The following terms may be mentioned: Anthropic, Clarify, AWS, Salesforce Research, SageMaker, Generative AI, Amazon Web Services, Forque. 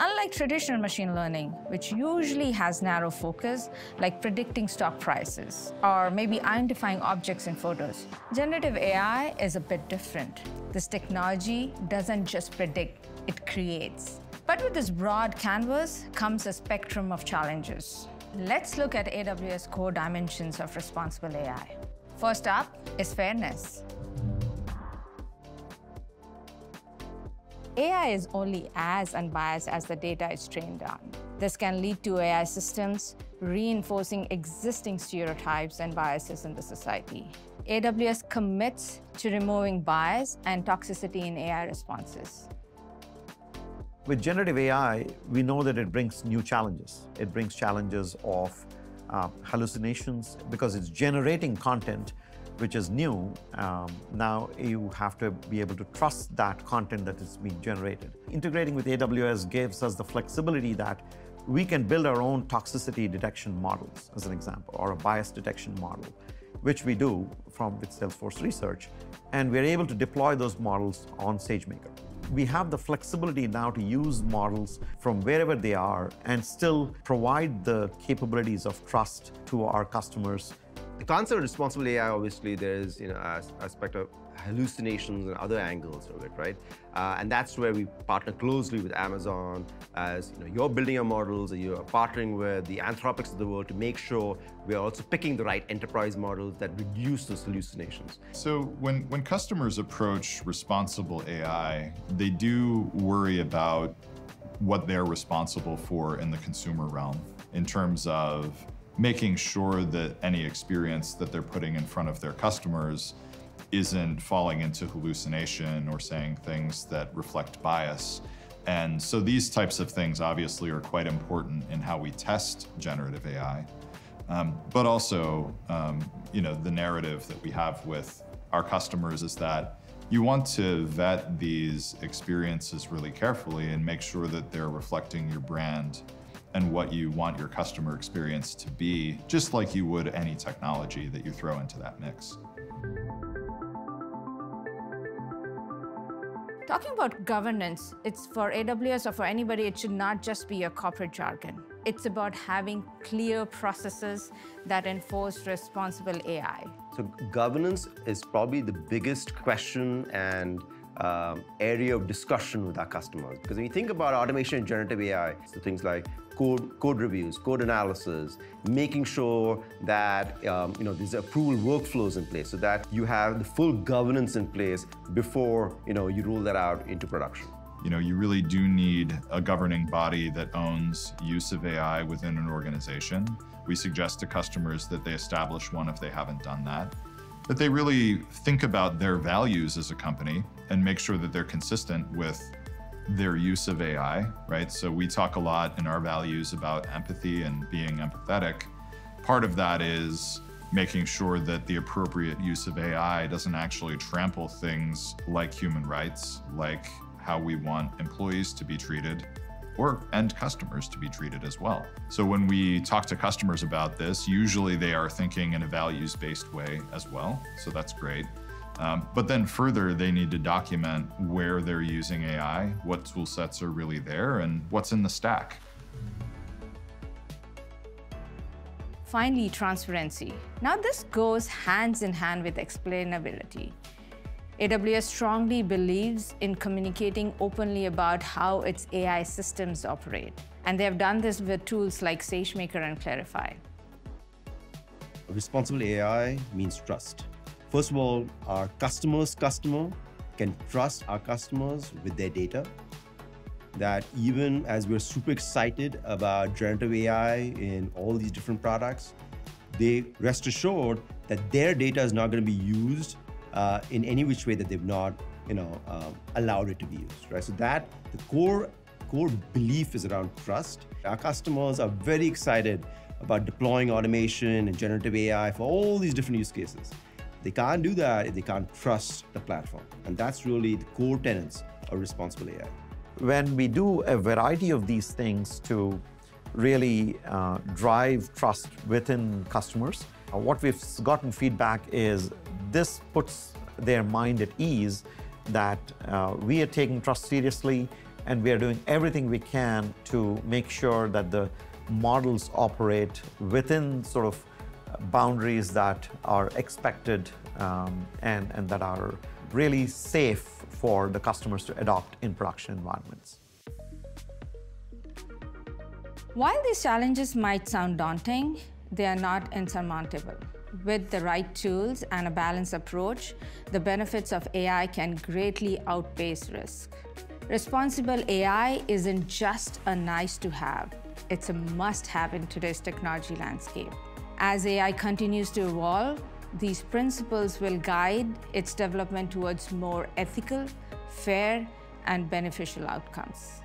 Unlike traditional machine learning, which usually has narrow focus, like predicting stock prices or maybe identifying objects in photos, generative AI is a bit different. This technology doesn't just predict, it creates. But with this broad canvas comes a spectrum of challenges. Let's look at AWS core dimensions of responsible AI. First up is fairness. AI is only as unbiased as the data is trained on. This can lead to AI systems reinforcing existing stereotypes and biases in the society. AWS commits to removing bias and toxicity in AI responses. With generative AI, we know that it brings new challenges. It brings challenges of hallucinations because it's generating content which is new. Now you have to be able to trust that content that is being generated. Integrating with AWS gives us the flexibility that we can build our own toxicity detection models, as an example, or a bias detection model, which we do with Salesforce Research, and we're able to deploy those models on SageMaker. We have the flexibility now to use models from wherever they are and still provide the capabilities of trust to our customers. The concept of responsible AI, obviously, there is aspect of hallucinations and other angles of it, right? And that's where we partner closely with Amazon. As you're building your models, and you're partnering with the Anthropics of the world to make sure we are also picking the right enterprise models that reduce those hallucinations. So when customers approach responsible AI, they do worry about what they're responsible for in the consumer realm in terms of making sure that any experience that they're putting in front of their customers isn't falling into hallucination or saying things that reflect bias. And so these types of things obviously are quite important in how we test generative AI, but also the narrative that we have with our customers is that you want to vet these experiences really carefully and make sure that they're reflecting your brand and what you want your customer experience to be, just like you would any technology that you throw into that mix. Talking about governance, it's for AWS or for anybody, it should not just be a corporate jargon. It's about having clear processes that enforce responsible AI. So governance is probably the biggest question and area of discussion with our customers. Because when you think about automation and generative AI, so things like code reviews, code analysis, making sure that there's approval workflows in place so that you have the full governance in place before you roll that out into production. You really do need a governing body that owns use of AI within an organization. We suggest to customers that they establish one if they haven't done that. That they really think about their values as a company and make sure that they're consistent with their use of AI, right? So we talk a lot in our values about empathy and being empathetic. Part of that is making sure that the appropriate use of AI doesn't actually trample things like human rights, like how we want employees to be treated or end customers to be treated as well. So when we talk to customers about this, usually they are thinking in a values-based way as well, so that's great. But then further, they need to document where they're using AI, what tool sets are really there, and what's in the stack. Finally, transparency. Now this goes hands in hand with explainability. AWS strongly believes in communicating openly about how its AI systems operate. And they have done this with tools like SageMaker and Clarify. Responsible AI means trust. First of all, our customer's customer can trust our customers with their data. That even as we're super excited about generative AI in all these different products, they rest assured that their data is not going to be used in any which way that they've not allowed it to be used, right? So that the core belief is around trust. Our customers are very excited about deploying automation and generative AI for all these different use cases. They can't do that if they can't trust the platform. And that's really the core tenets of responsible AI. When we do a variety of these things to really drive trust within customers, what we've gotten feedback is this puts their mind at ease that we are taking trust seriously, and we are doing everything we can to make sure that the models operate within sort of boundaries that are expected and that are really safe for the customers to adopt in production environments. While these challenges might sound daunting, they are not insurmountable. With the right tools and a balanced approach, the benefits of AI can greatly outpace risk. Responsible AI isn't just a nice-to-have, it's a must-have in today's technology landscape. As AI continues to evolve, these principles will guide its development towards more ethical, fair, and beneficial outcomes.